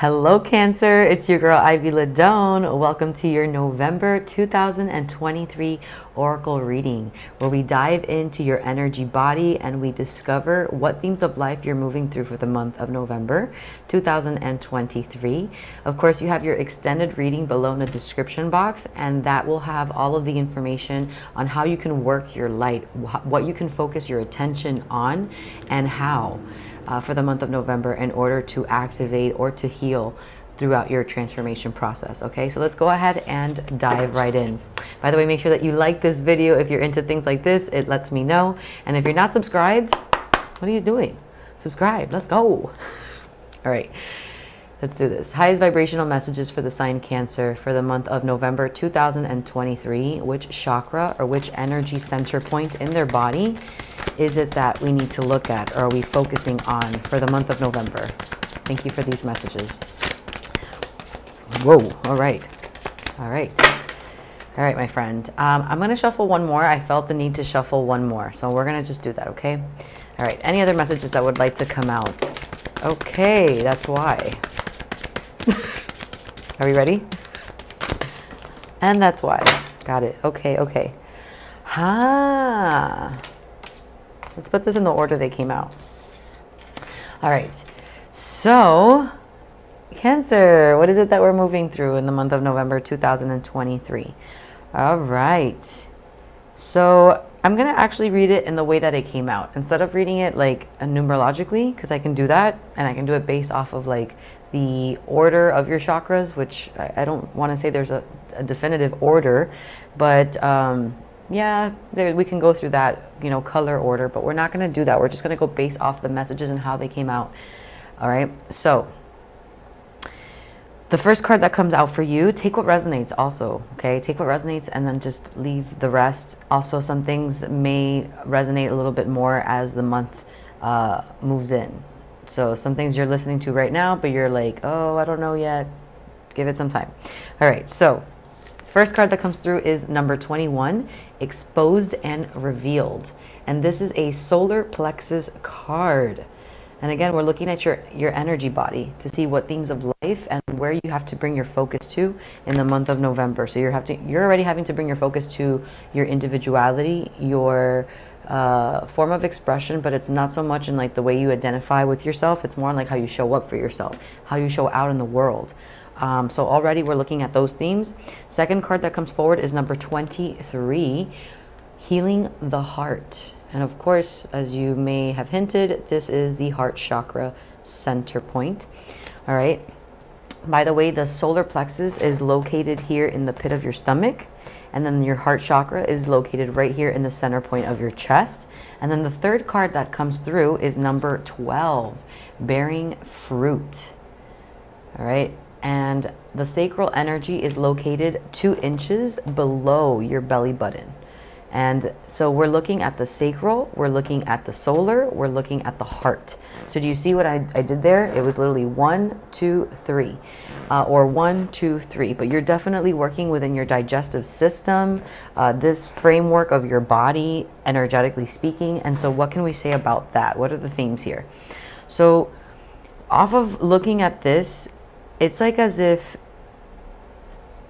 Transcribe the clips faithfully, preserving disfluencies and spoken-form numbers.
Hello Cancer, it's your girl Ivy Ledon. Welcome to your November two thousand twenty-three Oracle reading, where we dive into your energy body and we discover what themes of life you're moving through for the month of November two thousand twenty-three. Of course, you have your extended reading below in the description box, and that will have all of the information on how you can work your light, what you can focus your attention on, and how. Uh, for the month of November, in order to activate or to heal throughout your transformation process. Okay, so let's go ahead and dive right in. By the way, make sure that you like this video. If you're into things like this, it lets me know. And if you're not subscribed, what are you doing? Subscribe, let's go. All right, let's do this. Highest vibrational messages for the sign Cancer for the month of November two thousand twenty-three. Which chakra or which energy center point in their body is it that we need to look at, or are we focusing on for the month of November? Thank you for these messages. Whoa, all right. All right. All right, my friend. Um, I'm going to shuffle one more. I felt the need to shuffle one more. So we're going to just do that, okay? All right. Any other messages that would like to come out? Okay, that's why. Are we ready? And that's why. Got it. Okay, okay. Ha. Ah. Let's put this in the order they came out. All right. So, Cancer, what is it that we're moving through in the month of November two thousand twenty-three? All right. So, I'm going to actually read it in the way that it came out. Instead of reading it like numerologically, because I can do that, and I can do it based off of like the order of your chakras, which I, I don't want to say there's a, a definitive order, but um yeah, there, we can go through that, you know, color order, but we're not going to do that. We're just going to go based off the messages and how they came out. All right. So the first card that comes out for you, take what resonates also. Okay. Take what resonates and then just leave the rest. Also, some things may resonate a little bit more as the month uh, moves in. So some things you're listening to right now, but you're like, oh, I don't know yet. Give it some time. All right. So first card that comes through is number twenty-one, Exposed and Revealed. And this is a solar plexus card. And again, we're looking at your, your energy body to see what themes of life and where you have to bring your focus to in the month of November. So you're, have to, you're already having to bring your focus to your individuality, your uh, form of expression, but it's not so much in like the way you identify with yourself. It's more like how you show up for yourself, how you show out in the world. Um, so already we're looking at those themes. Second card that comes forward is number twenty-three, Healing the Heart. And of course, as you may have hinted, this is the heart chakra center point. All right. By the way, the solar plexus is located here in the pit of your stomach. And then your heart chakra is located right here in the center point of your chest. And then the third card that comes through is number twelve, Bearing Fruit. All right. And the sacral energy is located two inches below your belly button. And so we're looking at the sacral, we're looking at the solar, we're looking at the heart. So do you see what I, I did there? It was literally one, two, three, uh, or one, two, three. But you're definitely working within your digestive system, uh, this framework of your body, energetically speaking. And so what can we say about that? What are the themes here? So off of looking at this, it's like as if,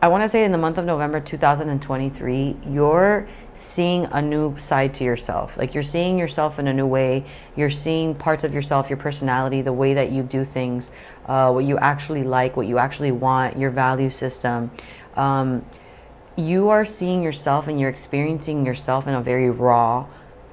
I want to say in the month of November two thousand twenty-three, you're seeing a new side to yourself. Like you're seeing yourself in a new way. You're seeing parts of yourself, your personality, the way that you do things, uh, what you actually like, what you actually want, your value system. Um, you are seeing yourself and you're experiencing yourself in a very raw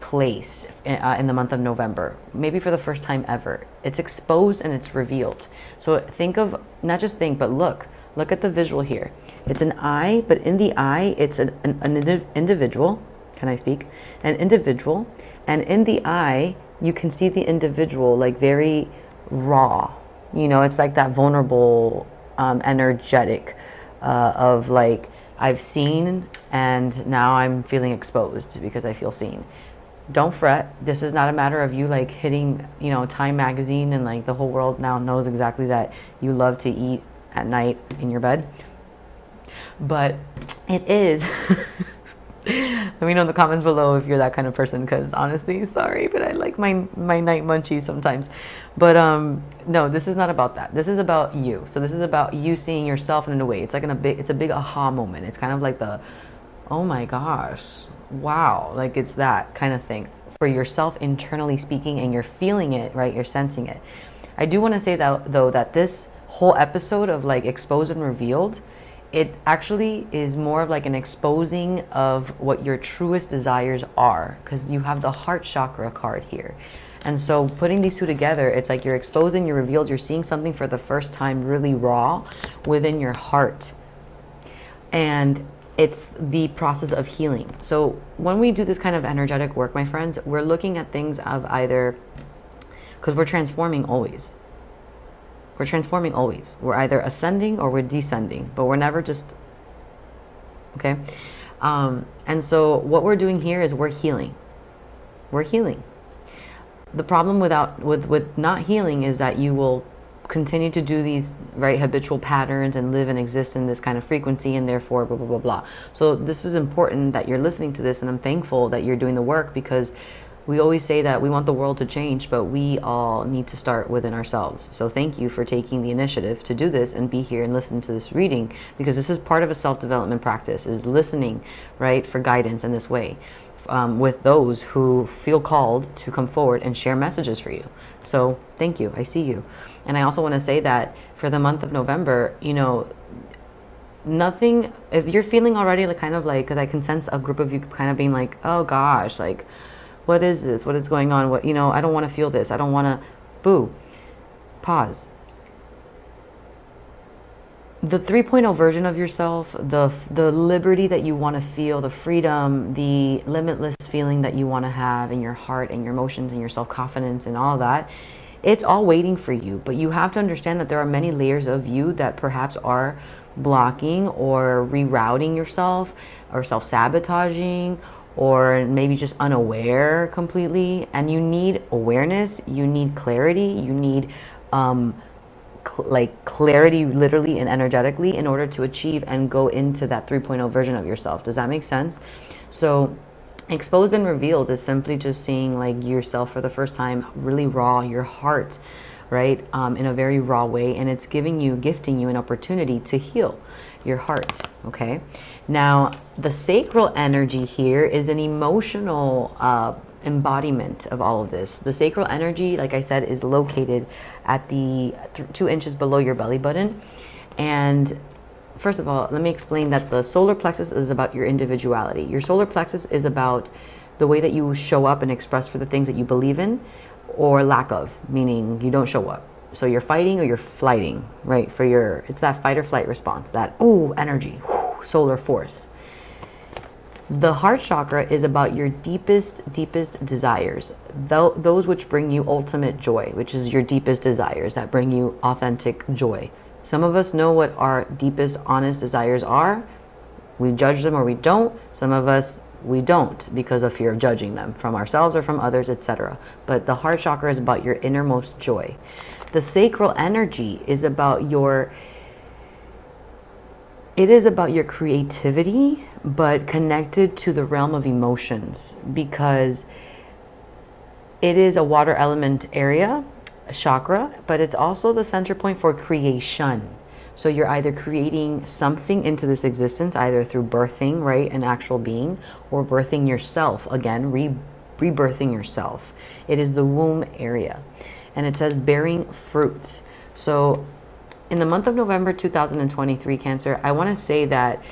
place in, uh, in the month of November, maybe for the first time ever. It's exposed and it's revealed. So think of, not just think, but look, look at the visual here. It's an eye, but in the eye, it's an, an, an individual. Can I speak? An individual. And in the eye, you can see the individual like very raw. You know, it's like that vulnerable, um, energetic uh, of like, I've seen and now I'm feeling exposed because I feel seen. Don't fret. This is not a matter of you like hitting, you know, Time magazine and like the whole world now knows exactly that you love to eat at night in your bed. But it is Let me know in the comments below if you're that kind of person, because honestly, sorry, but I like my my night munchies sometimes. But um no, this is not about that. This is about you. So this is about you seeing yourself in a way. It's like in a big, it's a big aha moment. It's kind of like the, oh my gosh, wow, like it's that kind of thing for yourself internally speaking, and you're feeling it, right? You're sensing it. I do want to say that though, that this whole episode of like exposed and revealed, it actually is more of like an exposing of what your truest desires are, because you have the heart chakra card here. And so putting these two together, it's like you're exposing, you're revealed, you're seeing something for the first time really raw within your heart. And it's the process of healing. So when we do this kind of energetic work, my friends, we're looking at things of either, because we're transforming always. We're transforming always. We're either ascending or we're descending, but we're never just, okay? Um, and so what we're doing here is we're healing. We're healing. The problem without, with, with not healing is that you will continue to do these, right, habitual patterns and live and exist in this kind of frequency, and therefore blah, blah, blah, blah. So this is important that you're listening to this, and I'm thankful that you're doing the work, because we always say that we want the world to change, but we all need to start within ourselves. So thank you for taking the initiative to do this and be here and listen to this reading, because this is part of a self-development practice, is listening, right, for guidance in this way, um, with those who feel called to come forward and share messages for you. So thank you. I see you. And I also want to say that for the month of November, you know, nothing, if you're feeling already like kind of like, because I can sense a group of you kind of being like, oh gosh, like, what is this? What is going on? What, you know, I don't want to feel this. I don't want to, boo, pause. The three point oh version of yourself, the, the liberty that you want to feel, the freedom, the limitless feeling that you want to have in your heart and your emotions and your self-confidence and all that, it's all waiting for you. But you have to understand that there are many layers of you that perhaps are blocking or rerouting yourself or self-sabotaging, or maybe just unaware completely. And you need awareness, you need clarity, you need um, cl like clarity literally and energetically in order to achieve and go into that three point oh version of yourself. Does that make sense? So exposed and revealed is simply just seeing like yourself for the first time, really raw, your heart, right, um, in a very raw way. And it's giving you, gifting you an opportunity to heal your heart, okay? Now, the sacral energy here is an emotional uh, embodiment of all of this. The sacral energy, like I said, is located at the th two inches below your belly button. And first of all, let me explain that the solar plexus is about your individuality. Your solar plexus is about the way that you show up and express for the things that you believe in, or lack of, meaning you don't show up. So you're fighting or you're flighting, right? For your, it's that fight or flight response, that ooh, energy, whoo, solar force. The heart chakra is about your deepest, deepest desires, th those which bring you ultimate joy, which is your deepest desires that bring you authentic joy. Some of us know what our deepest, honest desires are. We judge them or we don't. Some of us, we don't, because of fear of judging them from ourselves or from others, et cetera. But the heart chakra is about your innermost joy. The sacral energy is about your, it is about your creativity, but connected to the realm of emotions, because it is a water element area, a chakra, but it's also the center point for creation. So you're either creating something into this existence, either through birthing, right, an actual being, or birthing yourself, again, re rebirthing yourself. It is the womb area. And it says bearing fruit. So in the month of November two thousand twenty-three, Cancer, I want to say that,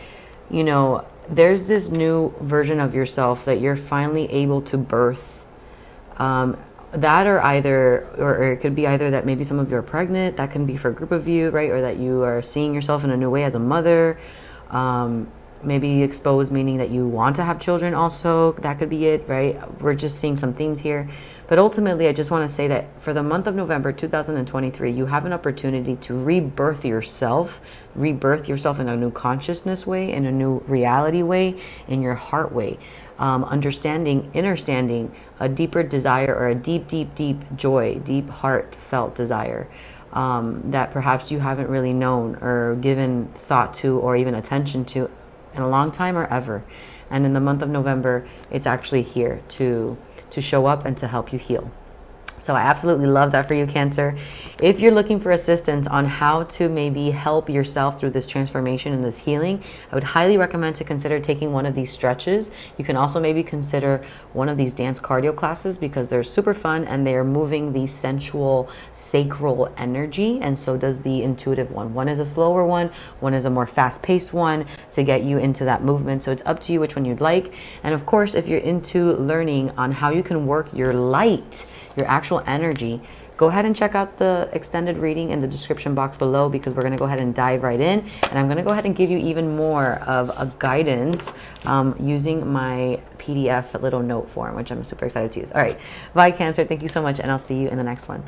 you know, there's this new version of yourself that you're finally able to birth. Um, that or either, or, or it could be either that maybe some of you are pregnant, that can be for a group of you, right? Or that you are seeing yourself in a new way as a mother. Um, maybe exposed, meaning that you want to have children also. That could be it, right? We're just seeing some themes here. But ultimately, I just want to say that for the month of November two thousand twenty-three, you have an opportunity to rebirth yourself, rebirth yourself in a new consciousness way, in a new reality way, in your heart way, um, understanding, understanding a deeper desire, or a deep, deep, deep joy, deep heartfelt desire um, that perhaps you haven't really known or given thought to or even attention to in a long time or ever. And in the month of November, it's actually here to, to show up and to help you heal. So I absolutely love that for you, Cancer. If you're looking for assistance on how to maybe help yourself through this transformation and this healing, I would highly recommend to consider taking one of these stretches. You can also maybe consider one of these dance cardio classes because they're super fun and they are moving the sensual, sacral energy, and so does the intuitive one. One is a slower one, one is a more fast-paced one to get you into that movement. So it's up to you which one you'd like. And of course, if you're into learning on how you can work your light, your actual energy, go ahead and check out the extended reading in the description box below, because we're going to go ahead and dive right in, and I'm going to go ahead and give you even more of a guidance um, using my P D F little note form, which I'm super excited to use. All right, bye Cancer, thank you so much, and I'll see you in the next one.